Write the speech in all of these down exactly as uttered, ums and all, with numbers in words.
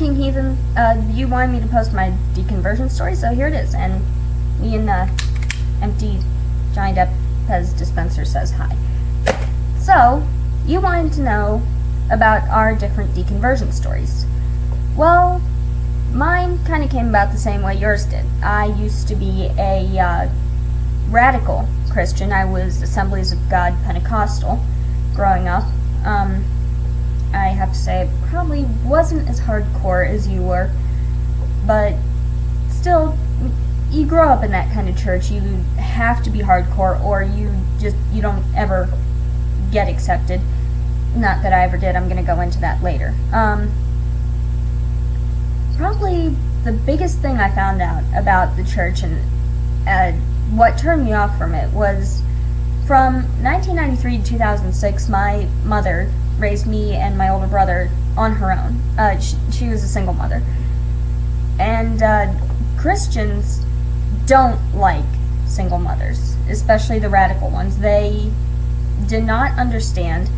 King Heathen, uh, you wanted me to post my deconversion story, so here it is. And me and uh, empty giant up Pez dispenser says hi. So, you wanted to know about our different deconversion stories. Well, mine kind of came about the same way yours did. I used to be a uh, radical Christian. I was Assemblies of God Pentecostal growing up. Um, I have to say, it probably wasn't as hardcore as you were, but still, you grow up in that kind of church, you have to be hardcore, or you just, you don't ever get accepted. Not that I ever did, I'm going to go into that later. Um, probably the biggest thing I found out about the church and uh, what turned me off from it was, from nineteen ninety-three to two thousand six, my mother raised me and my older brother on her own. Uh, she, she was a single mother. And uh, Christians don't like single mothers, especially the radical ones. They did not understand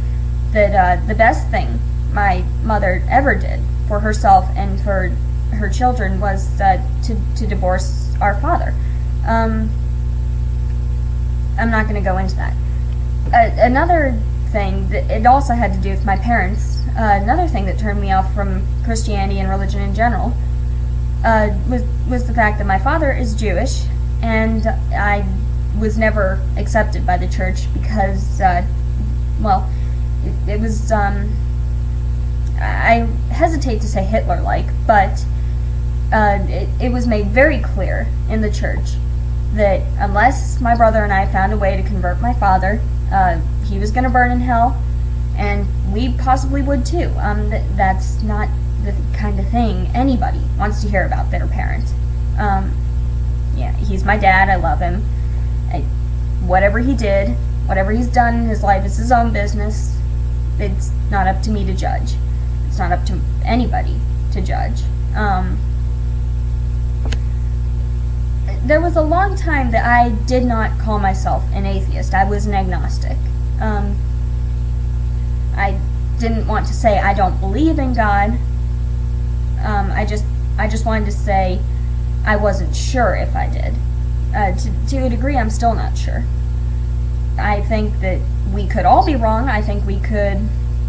that uh, the best thing my mother ever did for herself and for her children was uh, to, to divorce our father. Um, I'm not going to go into that. Uh, another thing, that it also had to do with my parents, uh, another thing that turned me off from Christianity and religion in general uh, was, was the fact that my father is Jewish, and I was never accepted by the church because, uh, well, it, it was, um, I hesitate to say Hitler-like, but uh, it, it was made very clear in the church that unless my brother and I found a way to convert my father, uh, he was going to burn in hell, and we possibly would too. Um, th that's not the kind of thing anybody wants to hear about their parent. Um, yeah, he's my dad, I love him. I, whatever he did, whatever he's done in his life is his own business. It's not up to me to judge. It's not up to anybody to judge. Um, There was a long time that I did not call myself an atheist. I was an agnostic. Um, I didn't want to say I don't believe in God. Um, I just I just wanted to say I wasn't sure if I did. Uh, to, to a degree, I'm still not sure. I think that we could all be wrong. I think we could,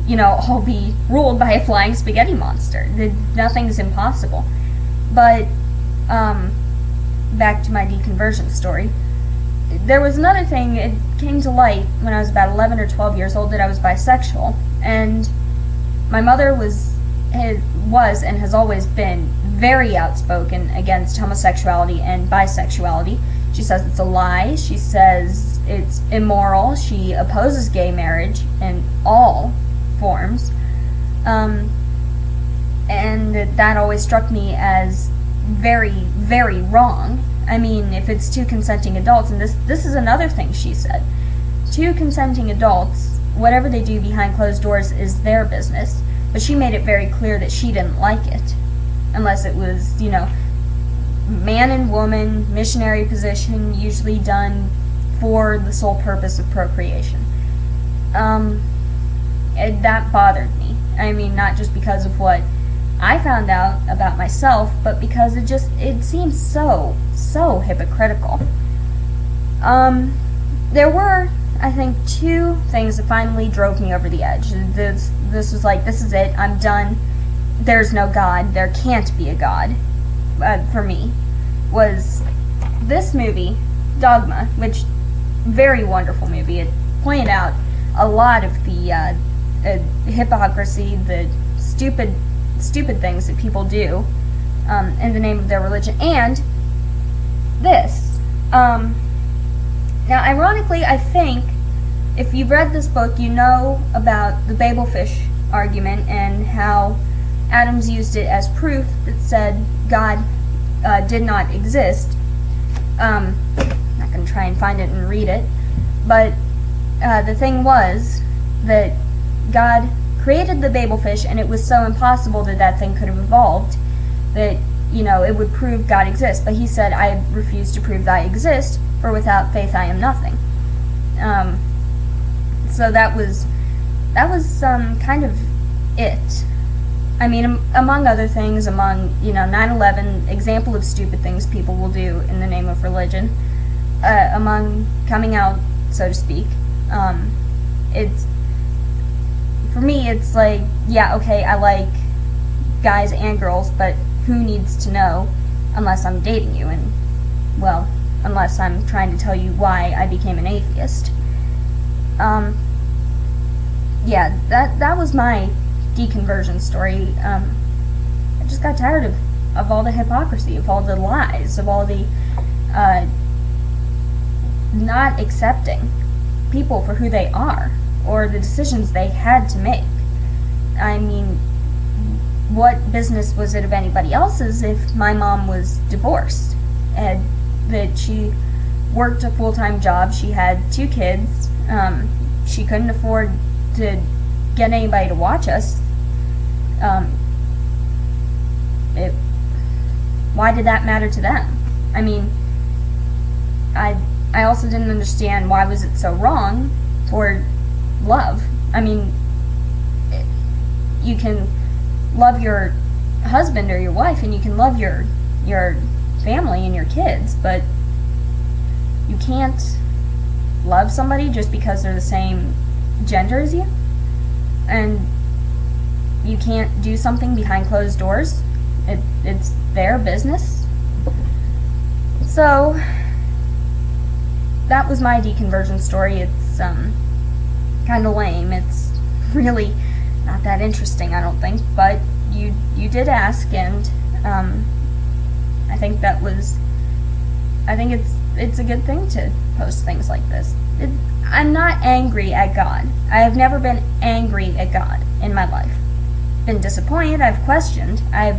you know, all be ruled by a flying spaghetti monster. Nothing's impossible. But, um... back to my deconversion story. There was another thing, it came to light when I was about eleven or twelve years old that I was bisexual, and my mother was, has, was and has always been very outspoken against homosexuality and bisexuality. She says it's a lie, she says it's immoral, she opposes gay marriage in all forms, um, and that always struck me as very, very wrong. I mean, if it's two consenting adults, and this this is another thing she said, two consenting adults, whatever they do behind closed doors is their business, but she made it very clear that she didn't like it, unless it was, you know, man and woman, missionary position, usually done for the sole purpose of procreation. Um, it, that bothered me. I mean, not just because of what I found out about myself, but because it just, it seems so, so hypocritical. Um, there were, I think, two things that finally drove me over the edge. This, this was like, this is it, I'm done, there's no God, there can't be a God, uh, for me, was this movie, Dogma, which, very wonderful movie. It pointed out a lot of the, uh, uh hypocrisy, the stupid stupid things that people do um, in the name of their religion, and this. Um, now, ironically, I think if you've read this book, you know about the Babelfish argument and how Adams used it as proof that said God uh, did not exist. Um, I'm not going to try and find it and read it, but uh, the thing was that God created the Babelfish, and it was so impossible that that thing could have evolved that, you know, it would prove God exists. But he said, I refuse to prove that I exist, for without faith I am nothing. Um, so that was, that was um, kind of it. I mean, among other things, among, you know, nine eleven, example of stupid things people will do in the name of religion, uh, among coming out, so to speak. Um, it's, for me, it's like, yeah, okay, I like guys and girls, but who needs to know unless I'm dating you and, well, unless I'm trying to tell you why I became an atheist. Um, yeah, that, that was my deconversion story. um, I just got tired of, of all the hypocrisy, of all the lies, of all the uh, not accepting people for who they are, or the decisions they had to make. I mean, what business was it of anybody else's if my mom was divorced, and that she worked a full-time job, she had two kids, um, she couldn't afford to get anybody to watch us. Um, it, why did that matter to them? I mean, I I also didn't understand why was it so wrong for love. I mean, it, you can love your husband or your wife, and you can love your your family and your kids, but you can't love somebody just because they're the same gender as you. And you can't do something behind closed doors. It, it's their business. So that was my deconversion story. It's um, kind of lame. It's really not that interesting, I don't think. But you you did ask, and um, I think that was. I think it's it's a good thing to post things like this. It, I'm not angry at God. I have never been angry at God in my life. Been disappointed, I've questioned, I've,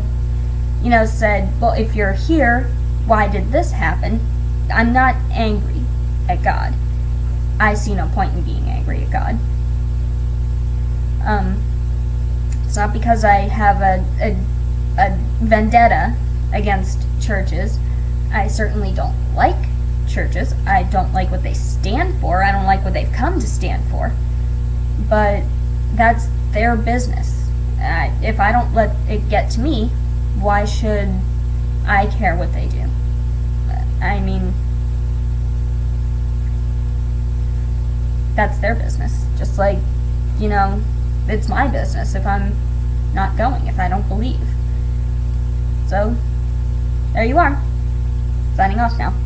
you know, said, well, if you're here, why did this happen? I'm not angry at God. I see no point in being angry at God. Um, it's not because I have a, a, a vendetta against churches. I certainly don't like churches. I don't like what they stand for. I don't like what they've come to stand for. But that's their business. I, if I don't let it get to me, why should I care what they do? I mean, that's their business. Just like, you know, it's my business if I'm not going, if I don't believe. So, there you are. Signing off now.